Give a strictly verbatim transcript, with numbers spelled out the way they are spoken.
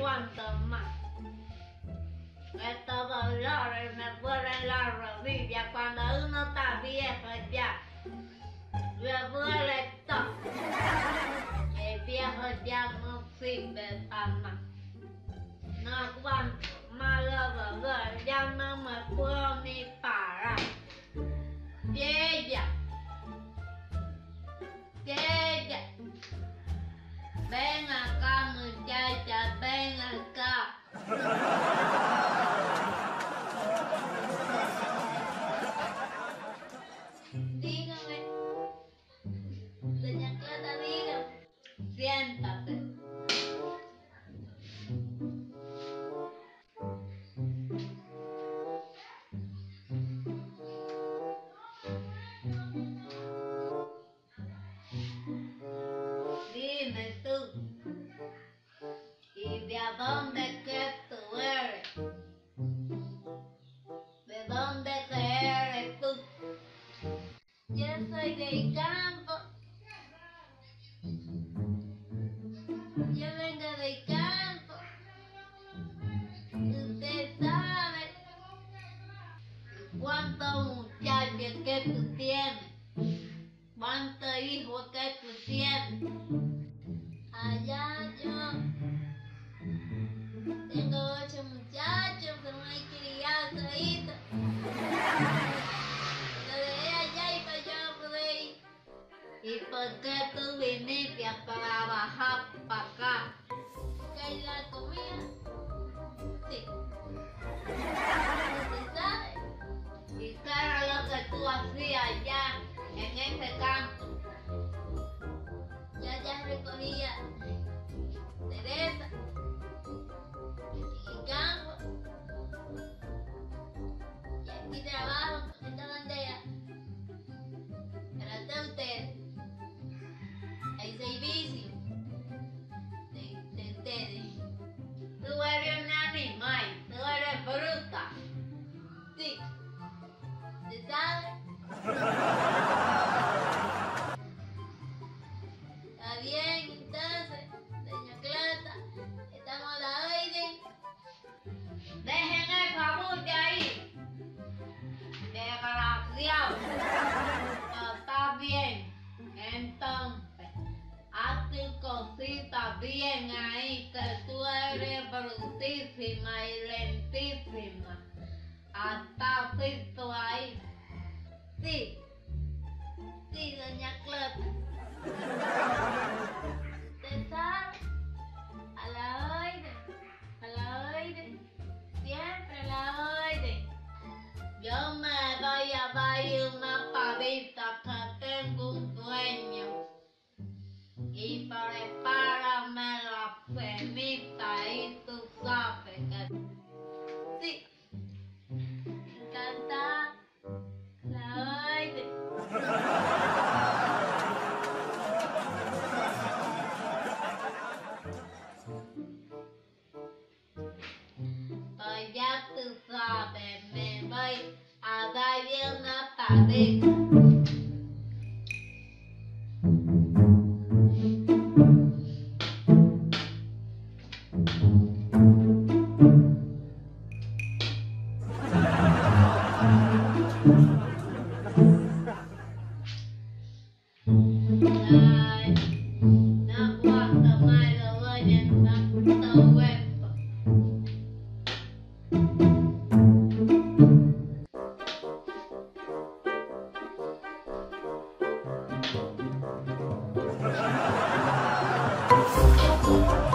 Cuanto más. Estos dolores me duelen la rodilla cuando uno está viejo ya. Me duele todo. El viejo ya no sirve para más. No aguanto más los dolores, ya no me puedo ni parar. Y ella, y ella, ven acá, muchacha, ven acá. Dígame, doña Clota, dígame. Siéntate. ¿Dónde que tú eres? ¿De dónde que eres tú? Yo soy del campo. Yo vengo del campo. Usted sabe cuántos muchachos que tú tienes, cuántos hijos que tú tienes. Allá yo. Tengo ocho muchachos, pero no hay criado todito. Lo dejé allá y para allá por ahí. ¿Y por qué tú viniste para bajar para acá? ¿Qué es la comida? Sí. ¿Tú sabes? ¿Y qué era lo que tú hacías allá en ese campo? Yo ya recogía cereza. Y campo. Y aquí trabajo en esta bandera. Gracias a ustedes. Hay servicio de, de ustedes. Tú eres un animal, tú eres bruta. Sí. ¿Te sabes? Está bien, entonces, doña Clota, estamos a la orden. Dejen el favor de ahí. Desgraciado. Está bien. Entonces, haz tu cosita bien ahí, que tú eres brutísima y lentísima. Hasta tú ahí. Sí. Sí, doña Clota. ¿Te sabes? A la orden, a la orden, siempre a la orden. Yo me voy a dar una pavita que tengo un sueño. Y prepárame la semita y tú sabes que... Sí, cantar a la orden. tarde. Thank you.